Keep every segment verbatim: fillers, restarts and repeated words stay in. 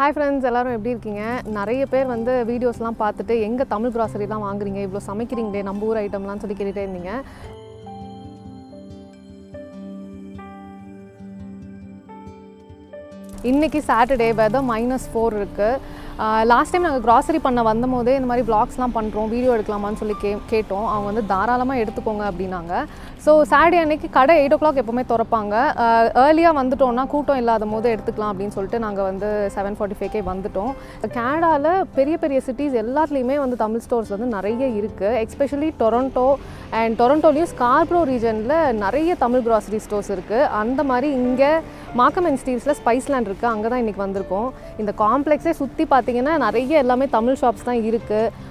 Hi friends, எல்லாரும் எப்படி இருக்கீங்க? நிறைய பேர் வந்து வீடியோஸ்லாம் பார்த்துட்டு எங்க தமிழ் கிராசரிலாம் வாங்குறீங்க, இவ்ளோ சமைக்கிறீங்களே நம்ம ஊர் ஐட்டம்லாம் சொல்லி கேட்டிட்டே இருந்தீங்க. இன்னைக்கு சாட்டர்டே, வெதர் minus four இருக்கு. லாஸ்ட் டைம் நாங்கள் கிராசரி பண்ண வந்தபோதே இந்த மாதிரி vlogsலாம் பண்ணுறோம், வீடியோ எடுக்கலாமான்னு சொல்லி கே கேட்டோம் அவங்க வந்து தாராளமாக எடுத்துக்கோங்க அப்படின்னாங்க. ஸோ சாட்டர்டே அன்றைக்கி கடை எயிட் ஓ கிளாக் எப்போவுமே திறப்பாங்க. ஏர்லியாக வந்துட்டோம்னா கூட்டம் இல்லாத போது எடுத்துக்கலாம் அப்படின்னு சொல்லிட்டு நாங்கள் வந்து செவன் ஃபார்ட்டி ஃபைவ்கே வந்துவிட்டோம். கனடாவில் பெரிய பெரிய சிட்டிஸ் எல்லாத்துலேயுமே வந்து தமிழ் ஸ்டோர்ஸ் வந்து நிறைய இருக்குது. எஸ்பெஷலி டொரண்டோ அண்ட் டொரண்டோலையும் ஸ்கார்ப்ரோ ரீஜனில் நிறைய தமிழ் கிராசரி ஸ்டோர்ஸ் இருக்குது. அந்த மாதிரி இங்கே மார்க்கம் அண்ட் ஸ்டீல்ஸில் ஸ்பைஸ் லேண்ட் இருக்குது, அங்கே தான் இன்றைக்கி வந்திருக்கோம். இந்த காம்ப்ளெக்ஸே சுற்றி பார்த்திங்கன்னா நிறைய எல்லாமே தமிழ் ஷாப்ஸ் தான் இருக்குது.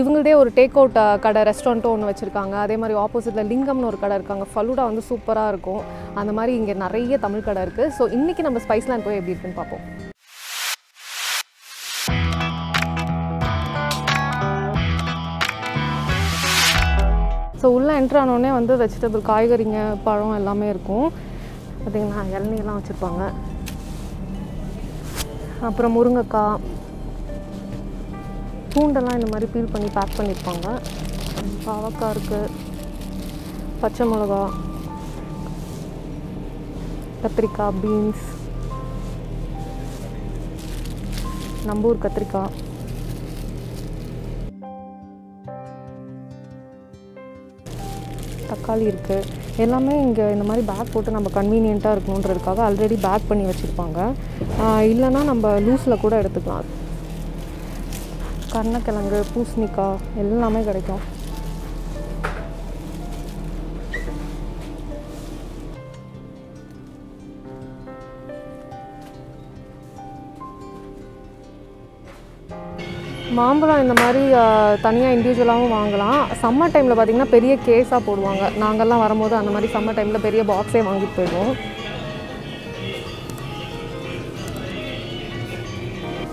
இவங்கள்டே ஒரு டேக் அவுட் கடை ரெஸ்டாரண்ட்டும் ஒன்று வச்சுருக்காங்க. அதே மாதிரி ஆப்போசிட்டில் லிங்கம்னு ஒரு கடை இருக்காங்க, ஃபலூடா வந்து சூப்பராக இருக்கும். அந்த மாதிரி இங்கே நிறைய தமிழ் கடை இருக்குது. ஸோ இன்றைக்கி நம்ம ஸ்பைஸ் லேண்ட் போய் எப்படி இருக்குன்னு பார்ப்போம். ஸோ உள்ளே என்ட்ரு ஆனோடனே வந்து வெஜிடபிள், காய்கறிங்க, பழம் எல்லாமே இருக்கும். பார்த்திங்கன்னா இளநீர்லாம் வச்சுருப்பாங்க, அப்புறம் முருங்கைக்காய், பூண்டெல்லாம் இந்த மாதிரி பீல் பண்ணி பேக் பண்ணியிருப்பாங்க. பாவக்காய் இருக்குது, பச்சை மிளகா, கத்திரிக்காய், பீன்ஸ், நம்பூர் கத்திரிக்காய். தக்காளி இருக்குது. எல்லாமே இங்கே இந்த மாதிரி பேக் போட்டு நம்ம கன்வீனியண்ட்டாக இருக்கணுன்றதுக்காக ஆல்ரெடி பேக் பண்ணி வச்சுருப்பாங்க. இல்லைனா நம்ம லூஸில் கூட எடுத்துக்கலாம். கருணக்கிழங்கு, பூசணிக்காய் எல்லாமே கிடைக்கும். மாம்பழம் இந்த மாதிரி தனியாக இண்டிவிஜுவலாகவும் வாங்கலாம். சம்மர் டைமில் பார்த்திங்கன்னா பெரிய கேஸாக போடுவாங்க. நாங்கள்லாம் வரும்போது அந்த மாதிரி சம்மர் டைமில் பெரிய பாக்ஸே வாங்கிட்டு போயிடுவோம்.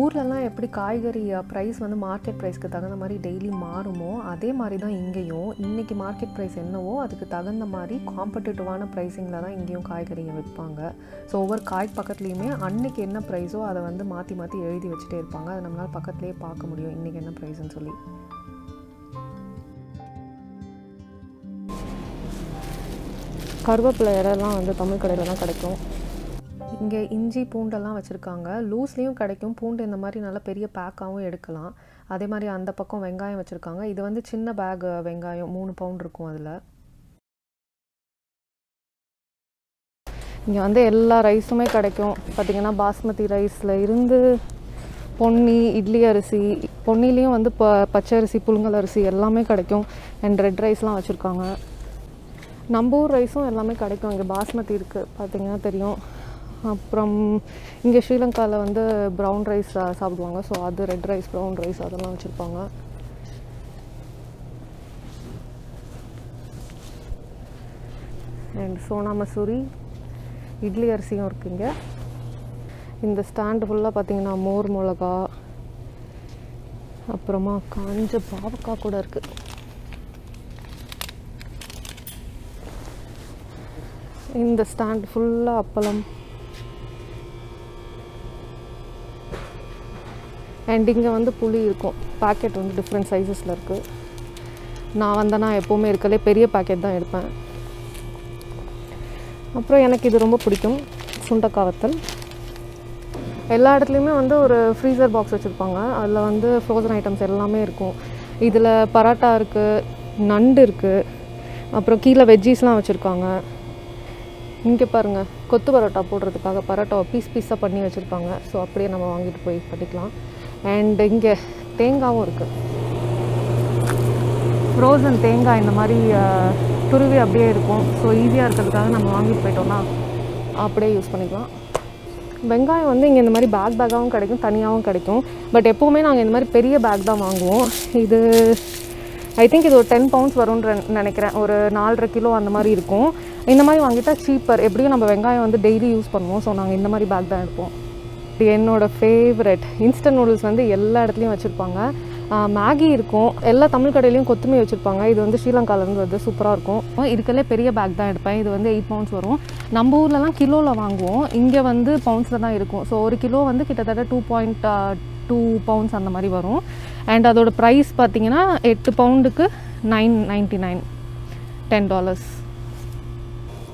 ஊர்லலாம் எப்படி காய்கறி ப்ரைஸ் வந்து மார்க்கெட் ப்ரைஸ்க்கு தகுந்த மாதிரி டெய்லி மாறுமோ அதே மாதிரி தான் இங்கேயும். இன்றைக்கி மார்க்கெட் ப்ரைஸ் என்னவோ அதுக்கு தகுந்த மாதிரி காம்படிட்டிவான ப்ரைஸிங்கில் தான் இங்கேயும் காய்கறியை விற்பாங்க. ஸோ ஒவ்வொரு காய் பக்கத்துலேயுமே அன்றைக்கி என்ன ப்ரைஸோ அதை வந்து மாற்றி மாற்றி எழுதி வச்சுட்டே இருப்பாங்க. அதை நம்மளால் பக்கத்துலேயே பார்க்க முடியும் இன்றைக்கி என்ன ப்ரைஸ்ன்னு சொல்லி. கருவேப்பிலை இலையெல்லாம் வந்து தமிழ் கடையில் தான் கிடைக்கும். இங்கே இஞ்சி, பூண்டெல்லாம் வச்சுருக்காங்க. லூஸ்லேயும் கிடைக்கும். பூண்டு இந்த மாதிரி நல்லா பெரிய பேக்காகவும் எடுக்கலாம். அதே மாதிரி அந்த பக்கம் வெங்காயம் வச்சுருக்காங்க. இது வந்து சின்ன பேக் வெங்காயம், மூணு பவுண்ட் இருக்கும். அதில் இங்கே வந்து எல்லா ரைஸுமே கிடைக்கும். பார்த்திங்கன்னா பாஸ்மதி ரைஸில் இருந்து பொன்னி, இட்லி அரிசி, பொன்னிலையும் வந்து ப பச்சை அரிசி, புழுங்கல் அரிசி எல்லாமே கிடைக்கும். அண்ட் ரெட் ரைஸ்லாம் வச்சுருக்காங்க. நம்ம ஊர் ரைஸும் எல்லாமே கிடைக்கும். இங்கே பாஸ்மதி இருக்குது, பார்த்திங்கன்னா தெரியும். அப்புறம் இங்கே ஸ்ரீலங்காவில் வந்து ப்ரௌன் ரைஸ் சாப்பிடுவாங்க. ஸோ அது ரெட் ரைஸ், ப்ரௌன் ரைஸ் அதெல்லாம் வச்சுருப்பாங்க. அண்ட் சோனா மசூரி, இட்லி அரிசியும் இருக்குங்க. இந்த ஸ்டாண்டு ஃபுல்லாக பார்த்திங்கன்னா மோர் மிளகா, அப்புறமா காஞ்ச பாவக்காய் கூட இருக்குது. இந்த ஸ்டாண்ட் ஃபுல்லாக அப்பளம். அண்ட் இங்கே வந்து புளி இருக்கும். பேக்கெட் வந்து டிஃப்ரெண்ட் சைஸஸில் இருக்குது. நான் வந்தேன்னா எப்போவுமே இருக்கலே பெரிய பேக்கெட் தான் எடுப்பேன். அப்புறம் எனக்கு இது ரொம்ப பிடிக்கும், சுண்டைக்காய் வத்தல். எல்லா இடத்துலையுமே வந்து ஒரு ஃப்ரீசர் பாக்ஸ் வச்சுருப்பாங்க. அதில் வந்து ஃப்ரோசன் ஐட்டம்ஸ் எல்லாமே இருக்கும். இதில் பரோட்டா இருக்குது, நண்டு இருக்குது, அப்புறம் கீழே வெஜ்ஜீஸ்லாம் வச்சுருக்காங்க. இங்கே பாருங்கள், கொத்து பரோட்டா போடுறதுக்காக பரோட்டாவை பீஸ் பீஸாக பண்ணி வச்சுருப்பாங்க. ஸோ அப்படியே நம்ம வாங்கிட்டு போய் பண்ணிக்கலாம். அண்ட் இங்கே தேங்காயும் இருக்குது. ஃப்ரோசன் தேங்காய் இந்த மாதிரி துருவி அப்படியே இருக்கும். ஸோ ஈஸியாக இருக்கிறதுக்காக நம்ம வாங்கிட்டு போயிட்டோம்னா அப்படியே யூஸ் பண்ணிக்கலாம். வெங்காயம் வந்து இங்கே இந்த மாதிரி பேக் பேக்காகவும் கிடைக்கும், தனியாகவும் கிடைக்கும். பட் எப்போவுமே நாங்கள் இந்த மாதிரி பெரிய பேக் தான் வாங்குவோம். இது ஐ திங்க் இது ஒரு டென் பவுண்ட்ஸ் வரும்னு நினைக்கிறேன். ஒரு நாலரை கிலோ அந்த மாதிரி இருக்கும். இந்த மாதிரி வாங்கிட்டால் சீப்பர். எப்படியும் நம்ம வெங்காயம் வந்து டெய்லி யூஸ் பண்ணுவோம். ஸோ நாங்கள் இந்த மாதிரி பேக் தான் எடுப்போம். என்னோட ஃபேவரட் இன்ஸ்டன்ட் நூடுல்ஸ் வந்து எல்லா இடத்துலையும் வச்சுருப்பாங்க. மேகி இருக்கும், எல்லா தமிழ் கடையிலையும் கொத்தமல்லி வச்சுருப்பாங்க. இது வந்து ஸ்ரீலங்காலேருந்து வருது, சூப்பராக இருக்கும். இருக்கலே பெரிய பேக் தான் எடுப்பேன். இது வந்து எயிட் பவுண்ட்ஸ் வரும். நம்ம ஊர்லலாம் கிலோவில் வாங்குவோம், இங்கே வந்து பவுண்ட்ஸில் தான் இருக்கும். ஸோ ஒரு கிலோ வந்து கிட்டத்தட்ட டூ பாயிண்ட் டூ பவுண்ட்ஸ் அந்த மாதிரி வரும். அண்ட் அதோடய ப்ரைஸ் பார்த்திங்கன்னா எட்டு பவுண்டுக்கு nine ninety nine ten dollars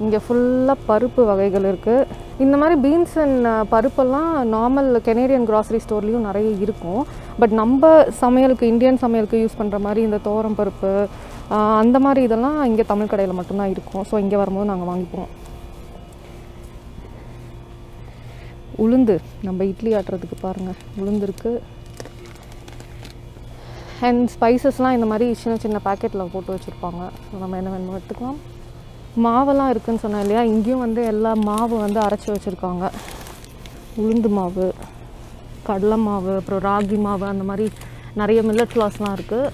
இங்கே ஃபுல்லாக பருப்பு வகைகள் இருக்குது. இந்த மாதிரி பீன்ஸ் அண்ட் பருப்பெல்லாம் நார்மல் கெனேடியன் க்ராசரி ஸ்டோர்லேயும் நிறைய இருக்கும். பட் நம்ம சமையலுக்கு, இந்தியன் சமையலுக்கு யூஸ் பண்ணுற மாதிரி இந்த தோரம் பருப்பு அந்த மாதிரி இதெல்லாம் இங்கே தமிழ் கடையில் மட்டும்தான் இருக்கும். ஸோ இங்கே வரும்போது நாங்கள் வாங்கிப்போம். உளுந்து நம்ம இட்லி ஆட்டுறதுக்கு பாருங்கள் உளுந்து இருக்குது. அண்ட் ஸ்பைசஸ்லாம் இந்த மாதிரி சின்ன சின்ன பேக்கெட்டில் போட்டு வச்சுருப்பாங்க. ஸோ நம்ம என்ன வேணுமோ எடுத்துக்கலாம். மாவெல்லாம் இருக்குதுன்னு சொன்னேன் இல்லையா, இங்கேயும் வந்து எல்லா மாவு வந்து அரைச்சி வச்சுருக்காங்க. உளுந்து மாவு, கடலை மாவு, அப்புறம் ராகி மாவு, அந்த மாதிரி நிறைய மில்லட் ஃப்ளார்ஸ்லாம் இருக்குது.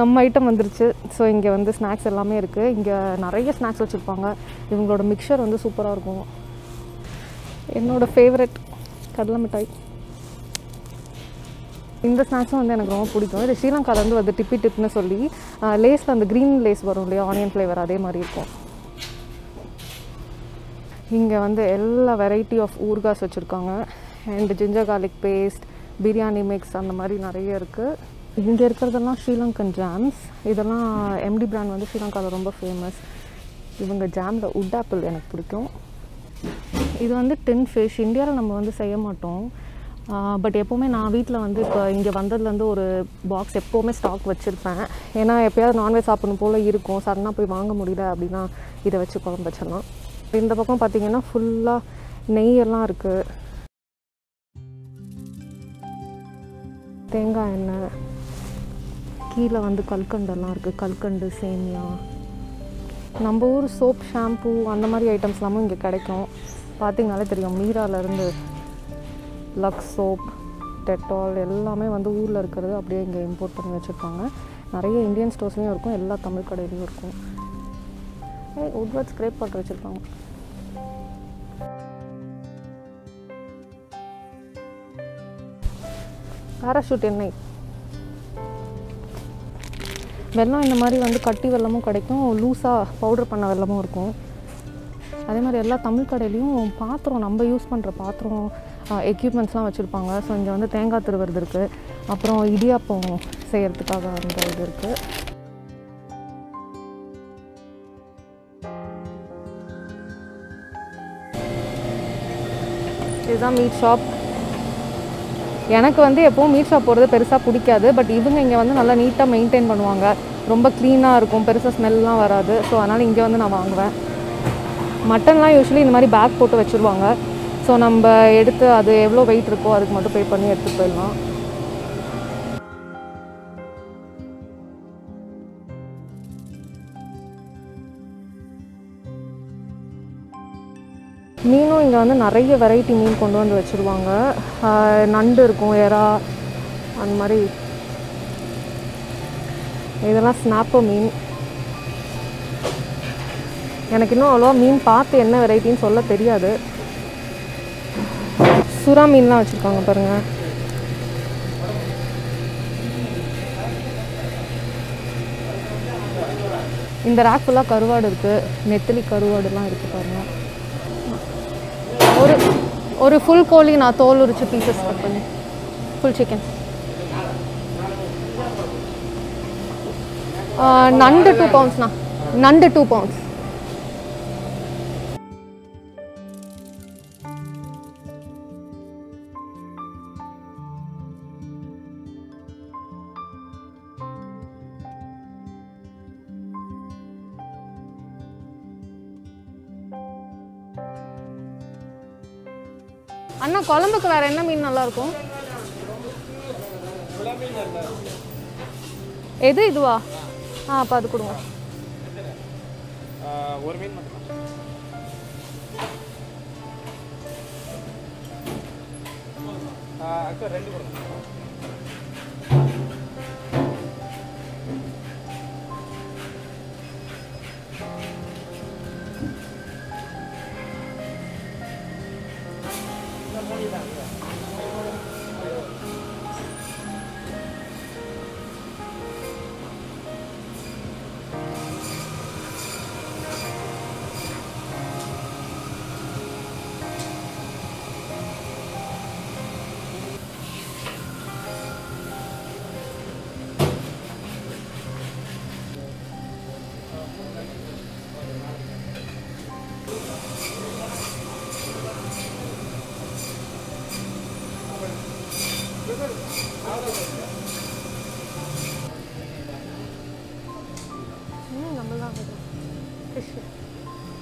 நம்ம ஐட்டம் வந்துருச்சு. ஸோ இங்கே வந்து ஸ்நாக்ஸ் எல்லாமே இருக்குது. இங்கே நிறைய ஸ்நாக்ஸ் வச்சுருப்பாங்க. இவங்களோட மிக்சர் வந்து சூப்பராக இருக்கும். என்னோடய ஃபேவரட் கடலை மிட்டாய். இந்த ஸ்நாக்ஸும் வந்து எனக்கு ரொம்ப பிடிக்கும். இது ஸ்ரீலங்காலேருந்து வந்து டிப்பி டிப்னு சொல்லி லேஸில் அந்த க்ரீன் லேஸ் வரும் இல்லையா, ஆனியன் ஃப்ளேவர், அதே மாதிரி இருக்கும். இங்கே வந்து எல்லா வெரைட்டி ஆஃப் ஊர்காஸ் வச்சுருக்காங்க. And ginger garlic paste, biryani mix, அந்த மாதிரி நிறைய இருக்குது. இங்கே இருக்கிறதெல்லாம் ஸ்ரீலங்கன் ஜாம்ஸ். இதெல்லாம் எம்டி பிராண்ட் வந்து ஸ்ரீலங்காவில் ரொம்ப ஃபேமஸ். இவங்க ஜாமில் உட் ஆப்பிள் எனக்கு பிடிக்கும். இது வந்து டின் ஃபிஷ். இந்தியாவில் நம்ம வந்து செய்ய மாட்டோம். பட் எப்போவுமே நான் வீட்டில் வந்து இப்போ இங்கே வந்ததுலேருந்து ஒரு பாக்ஸ் எப்போவுமே ஸ்டாக் வச்சுருப்பேன். ஏன்னா எப்போயாவது நான்வெஜ் சாப்பிடணும் போல் இருக்கும், சடனாக போய் வாங்க முடியல அப்படின்னா இதை வச்சு குழம்பு வச்சிடலாம். இந்த பக்கம் பார்த்திங்கன்னா ஃபுல்லாக நெய்யெல்லாம் இருக்குது, தேங்காய் எண்ணெய். கீழே வந்து கல்கண்டெல்லாம் இருக்குது, கல்கண்டு, சேமியா. நம்ம ஊர் சோப், ஷாம்பூ அந்த மாதிரி ஐட்டம்ஸ் எல்லாமும் இங்கே கிடைக்கும். பார்த்திங்கனாலே தெரியும், மீராலேருந்து லக்ஸ் சோப், டெட்டால் எல்லாமே வந்து ஊரில் இருக்கிறது அப்படியே இங்கே இம்போர்ட் பண்ணி வச்சுருப்பாங்க. நிறைய இந்தியன் ஸ்டோர்ஸ்லேயும் இருக்கும், எல்லா தமிழ் கடையிலையும் இருக்கும். உட்வர்ட் ஸ்க்ரேப் பாட்டு வச்சுருப்பாங்க. பேராஷூட் எண்ணெய், வெல்லம். இந்த மாதிரி வந்து கட்டி வெல்லமும் கிடைக்கும், லூஸாக பவுடர் பண்ண வெல்லமும் இருக்கும். அதே மாதிரி எல்லா தமிழ் கடையிலையும் பாத்திரம், நம்ம யூஸ் பண்ணுற பாத்திரம், எக்யூப்மெண்ட்ஸ்லாம் வச்சுருப்பாங்க. ஸோ இங்கே வந்து தேங்காய் திருவுறது இருக்குது, அப்புறம் இடியாப்பம் செய்கிறதுக்காக அந்த இது இருக்குது. இதுதான் மீட் ஷாப். எனக்கு வந்து எப்போவும் மீட் ஷாப் போகிறது பெருசாக பிடிக்காது. பட் இவங்க இங்கே வந்து நல்லா நீட்டாக மெயின்டைன் பண்ணுவாங்க, ரொம்ப க்ளீனாக இருக்கும், பெருசாக ஸ்மெல்லாம் வராது. ஸோ அதனால் இங்கே வந்து நான் வாங்குவேன். மட்டன்லாம் யூஸ்வலி இந்த மாதிரி பேக் போட்டு வச்சுருவாங்க. ஸோ நம்ம எடுத்து அது எவ்வளோ வெயிட் இருக்கோ அதுக்கு மட்டும் பே பண்ணி எடுத்துகிட்டு போயிடலாம். மீனும் இங்கே வந்து நிறைய வெரைட்டி மீன் கொண்டு வந்து வச்சுருவாங்க. நண்டு இருக்கும், எறா, அந்த மாதிரி. இதெல்லாம் ஸ்னாப்பர் மீன். எனக்கு இன்னும் அவ்வளோவா மீன் பார்த்து என்ன வெரைட்டின்னு சொல்ல தெரியாது. சுறா மீன்லாம் வச்சுருக்காங்க பாருங்கள். இந்த ராக் ஃபுல்லாக கருவாடு இருக்குது, நெத்திலி கருவாடுலாம் இருக்குது பாருங்கள். ஒரு ஒரு ஃபுல் கோழி நான் தோல் உரிச்சு பீசஸ் கட் பண்ணி ஃபுல் சிக்கன். நண்டு டூ பவுண்ட்ஸ்ண்ணா, நண்டு டூ பவுண்ட்ஸ். அண்ணா, குழம்புக்கு வேறு என்ன மீன் நல்லாயிருக்கும்? எது, இதுவா? ஆ, அப்போ அது கொடுங்க.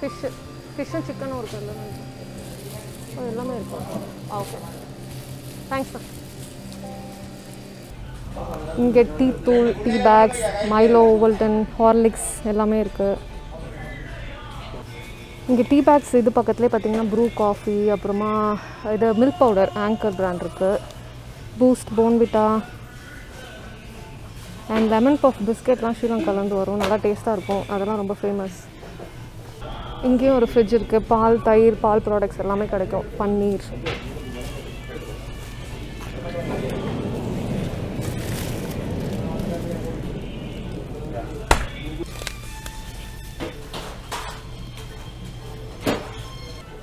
ஃபிஷ் ஃபிஷ்ஷும் சிக்கனும் இருக்குது எல்லாமே இருக்குது. அது எல்லாமே இருக்கும். Okay thanks sir. இங்கே டீ தூள், tea bags, Milo, Ovaltine, Horlicks எல்லாமே இருக்குது. இங்கே டீ பேக்ஸ் இது பக்கத்துலேயே பார்த்திங்கன்னா ப்ரூ காஃபி, அப்புறமா இது மில்க் பவுடர் ஆங்கர் பிராண்ட் இருக்குது, Boost, Bournvita and lemon puff பிஸ்கெட்லாம் ஸ்ரீலங்காலேருந்து வரும், நல்லா டேஸ்ட்டாக இருக்கும், அதெல்லாம் ரொம்ப ஃபேமஸ். இங்கேயும் ஒரு ஃப்ரிட்ஜ் இருக்குது, பால், தயிர், பால் ப்ராடக்ட்ஸ் எல்லாமே கிடைக்கும், பன்னீர்.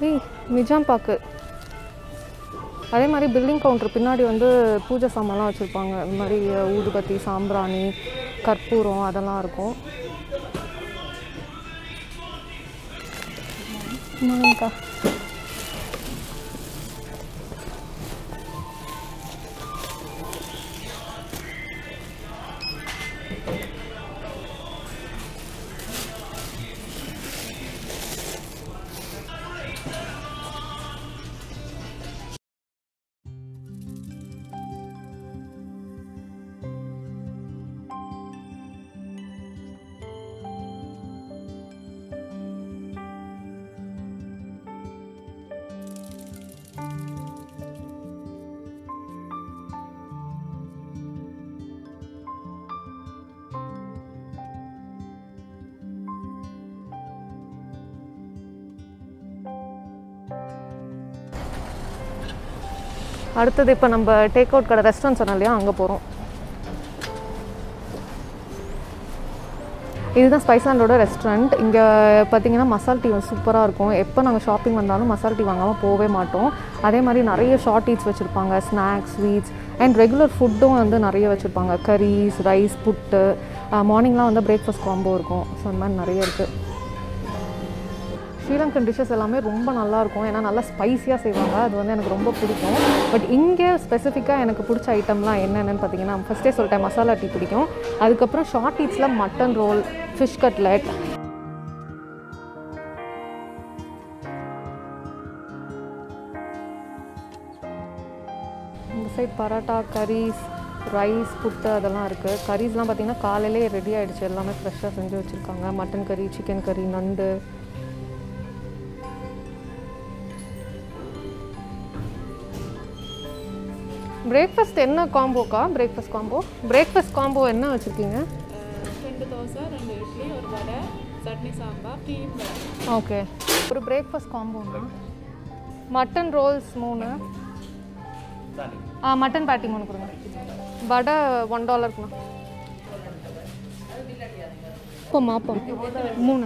ஏய் நிஜாம் பாக்கு. அதே மாதிரி பில்டிங் கவுண்டர் பின்னாடி வந்து பூஜை சாமான்லாம் வச்சுருப்பாங்க, இந்த மாதிரி ஊதுபத்தி, சாம்பிராணி, கற்பூரம் அதெல்லாம் இருக்கும். மாங்கா அடுத்தது இப்போ நம்ம டேக் அவுட் கடை, ரெஸ்டாரண்ட் சொன்னோம் இல்லையா, அங்கே போகிறோம். இதுதான் ஸ்பைஸ் லேண்டோட ரெஸ்டாரண்ட். இங்கே பார்த்திங்கன்னா மசால் டீ வந்து சூப்பராக இருக்கும். எப்போ நாங்கள் ஷாப்பிங் வந்தாலும் மசால் டீ வாங்காமல் போகவே மாட்டோம். அதே மாதிரி நிறைய ஷார்ட் ஈட்ஸ் வச்சுருப்பாங்க, ஸ்நாக்ஸ், ஸ்வீட்ஸ் அண்ட் ரெகுலர் ஃபுட்டும் வந்து நிறைய வச்சுருப்பாங்க, கரீஸ், ரைஸ், புட்டு, மார்னிங்லாம் வந்து பிரேக்ஃபாஸ்ட் காம்போ இருக்கும். ஸோ அந்த மாதிரி நிறைய இருக்குது. ஸ்ரீலங்கன் டிஷ்ஷஸ் எல்லாமே ரொம்ப நல்லாயிருக்கும், ஏன்னா நல்லா ஸ்பைஸியாக செய்வாங்க, அது வந்து எனக்கு ரொம்ப பிடிக்கும். பட் இங்கே ஸ்பெசிஃபிக்காக எனக்கு பிடிச்ச ஐட்டம்லாம் என்னென்னு பார்த்திங்கன்னா, ஃபஸ்ட்டே சொல்லிட்டேன் மசாலா டீ பிடிக்கும். அதுக்கப்புறம் ஷார்ட் ஈட்ஸில் மட்டன் ரோல், ஃபிஷ் கட்லெட், இந்த side parotta, curries, rice, puttu அதெல்லாம் இருக்குது. கரீஸ்லாம் பார்த்திங்கன்னா காலையிலே ரெடி ஆகிடுச்சு, எல்லாமே ஃப்ரெஷ்ஷாக செஞ்சு வச்சுருக்காங்க. மட்டன் கறி, சிக்கன் கறி, நண்டு. பிரேக்ஃபாஸ்ட் என்ன காம்போக்கா? பிரேக்ஃபாஸ்ட் காம்போ பிரேக்ஃபாஸ்ட் காம்போ என்ன வச்சுருக்கீங்க? ரெண்டு தோசை, ரெண்டு இட்லி, ஒரு வடை, சட்னி சாம்பார், டீ. ஓகே. ஒரு பிரேக்ஃபாஸ்ட் காம்போனா மட்டன் ரோல்ஸ் மூணு, ஆ மட்டன் பேட்டி மூணு கொடுங்க, வடை ஒன் டாலருக்குண்ணா, ஆப்பம் ஆப்பம் மூணு.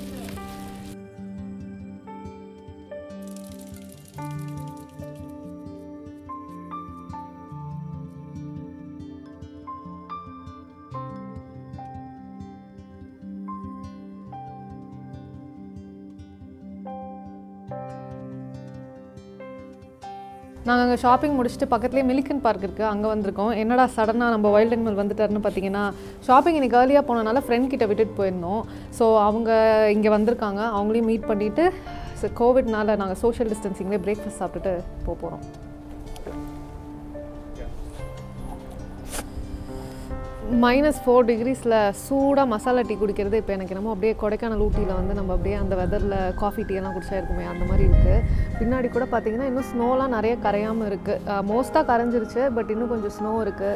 நாங்கள் அங்கே ஷாப்பிங் முடிச்சுட்டு பக்கத்துலேயே மில்லிகன் பார்க் இருக்குது, அங்கே வந்திருக்கோம். என்னடா சடனாக நம்ம வைல்ட் அனிமல் வந்துட்டாருன்னு பார்த்தீங்கன்னா, ஷாப்பிங் இன்னைக்கு ஏர்லியாக போனனால ஃப்ரெண்ட் கிட்ட விட்டுட்டு போயிருந்தோம். ஸோ அவங்க இங்கே வந்திருக்காங்க, அவங்களையும் மீட் பண்ணிவிட்டு ஸோ கோவிட்னால நாங்கள் சோஷியல் டிஸ்டன்சிங்லேயே பிரேக்ஃபாஸ்ட் சாப்பிட்டுட்டு போக போகிறோம். minus four degrees la soda masala tea kudikiradhu ipo enakku namu apdiye Kodaikanal Ooty la vandu namu apdiye andha weather la coffee tea la kudicha irukume andha mari irukku pinnadi kuda pathina inno snow la nariya karayama irukku most ah karanjiruchu but innu konjam snow irukku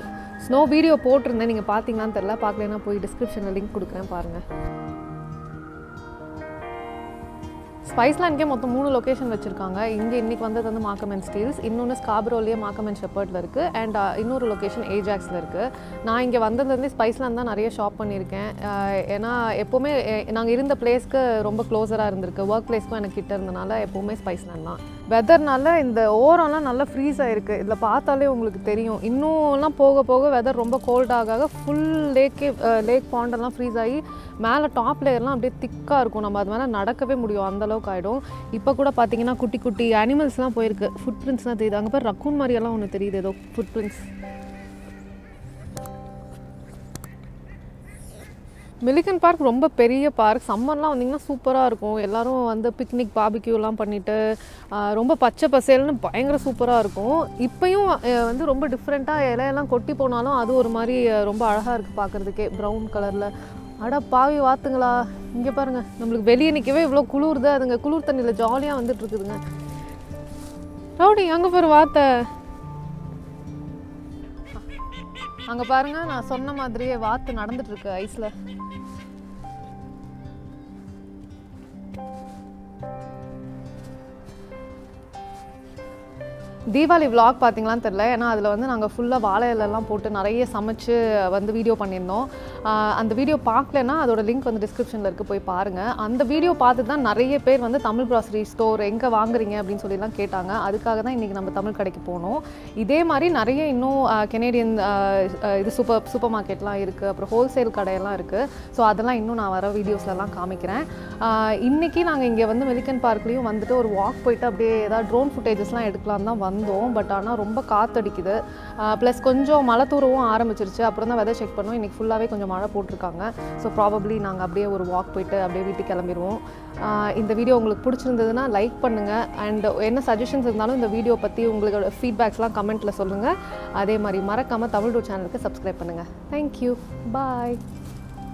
snow video potrundha neenga pathina therilla paaklena poi description la link kudukren paarenga Spice Land ke மொத்தம் three location வச்சிருக்காங்க. இங்க இன்னைக்கு வந்தது வந்து Markham and Steels, இன்னொன்னு Scarboroughலயே Markham and Shepherdல இருக்கு and இன்னொரு location Ajaxல இருக்கு. நான் இங்க வந்ததுல இருந்து Spice Land தான் நிறைய ஷாப் பண்ணிருக்கேன். ஏனா எப்பவுமே நாங்க இருந்த பிளேஸ்க்கு ரொம்ப க்ளோஸரா இருந்திருக்கு. வொர்க் பிளேஸ்க்கு எனக்கு கிட்ட இருந்தனால எப்பவுமே Spice Land தான். வெதர்னால இந்த ஓரம்லாம் நல்லா ஃப்ரீஸ் ஆயிருக்கு. இதல பார்த்தாலே உங்களுக்கு தெரியும். இன்னும்லாம் போக போக வெதர் ரொம்ப கோல்ட் ஆகாக ஃபுல் லேக் லேக் பாண்ட் எல்லாம் ஃப்ரீஸ் ஆகி மேல டாப் லேயர்லாம் அப்படியே திக்கா இருக்கும். நம்ம அது மேல நடக்கவே முடியும் அந்த அளவுக்கு ஆயிடும். இப்போ கூட பார்த்தீங்கன்னா குட்டி குட்டி அனிமல்ஸ்லாம் போயிருக்கு. ஃபுட் பிரிண்ட்ஸ்லாம் தெரியுது. அங்கே பேர் ரக்கூன் மாதிரியெல்லாம் ஒன்று தெரியுது ஏதோ ஃபுட் பிரிண்ட்ஸ். மில்லிகன் பார்க் ரொம்ப பெரிய பார்க். சம்மர்லாம் வந்தீங்கன்னா சூப்பராக இருக்கும். எல்லோரும் வந்து பிக்னிக் பார்பிக்யூலாம் பண்ணிவிட்டு ரொம்ப பச்சை பசேல்னு பயங்கர சூப்பராக இருக்கும். இப்போயும் வந்து ரொம்ப டிஃப்ரெண்ட்டாக இலையெல்லாம் கொட்டி போனாலும் அது ஒரு மாதிரி ரொம்ப அழகாக இருக்குது பார்க்குறதுக்கே. ப்ரௌன் கலரில் அட பாவி வாத்துங்களா இங்கே பாருங்கள். நம்மளுக்கு வெளியே நிற்கவே இவ்வளோ குளிர்து. அதுங்க குளிர் தண்ணியில் ஜாலியாக வந்துட்டுருக்குதுங்க. ரவுடி அங்கே போகிற வாத்தை அங்கே பாருங்கள். நான் சொன்ன மாதிரியே வாத்து நடந்துட்டுருக்கு ஐஸில். தீபாவளி விலாக் பார்த்திங்களான்னு தெரில. ஏன்னா அதில் வந்து நாங்கள் ஃபுல்லாக வாழை இலெல்லாம் போட்டு நிறைய சமைச்சு வந்து வீடியோ பண்ணியிருந்தோம். அந்த வீடியோ பார்க்கலன்னா அதோட லிங்க் வந்து டிஸ்கிரிப்ஷனில் இருக்குது, போய் பாருங்கள். அந்த வீடியோ பார்த்து தான் நிறைய பேர் வந்து தமிழ் க்ராசரி ஸ்டோர் எங்கே வாங்குறீங்க அப்படின்னு சொல்லிலாம் கேட்டாங்க. அதுக்காக தான் இன்றைக்கி நம்ம தமிழ் கடைக்கு போனோம். இதே மாதிரி நிறைய இன்னும் கெனேடியன் இது சூப்பர் சூப்பர் மார்க்கெட்லாம் இருக்குது, அப்புறம் ஹோல்சேல் கடையெல்லாம் இருக்குது. ஸோ அதெல்லாம் இன்னும் நான் வர வீடியோஸ்லாம் காமிக்கிறேன். இன்றைக்கி நாங்கள் இங்கே வந்து மில்லிகன் பார்க்லேயும் வந்துட்டு ஒரு வாக் போயிட்டு அப்படியே ஏதாவது ட்ரோன் ஃபுட்டேஜஸ்லாம் எடுக்கலான்னு தான் வந்தோம். பட் ஆனால் ரொம்ப காற்றடிக்குது, ப்ளஸ் கொஞ்சம் மழை தூரவும் ஆரம்பிச்சிருச்சு. அப்புறம் தான் வெதர் செக் பண்ணோம். இன்றைக்கி ஃபுல்லாகவே கொஞ்சம் மழை போட்டிருக்காங்க. ஸோ ப்ராபப்ளி நாங்கள் அப்படியே ஒரு வாக் போயிட்டு அப்படியே வீட்டுக்கு கிளம்பிடுவோம். இந்த வீடியோ உங்களுக்கு பிடிச்சிருந்ததுன்னா லைக் பண்ணுங்கள். அண்ட் என்ன சஜஷன்ஸ் இருந்தாலும் இந்த வீடியோ பற்றி உங்களோட ஃபீட்பேக்ஸ்லாம் கமெண்ட்டில் சொல்லுங்கள். அதே மாதிரி மறக்காமல் தமிழ் டூ சேனலுக்கு சப்ஸ்கிரைப் பண்ணுங்கள். தேங்க்யூ, பாய்.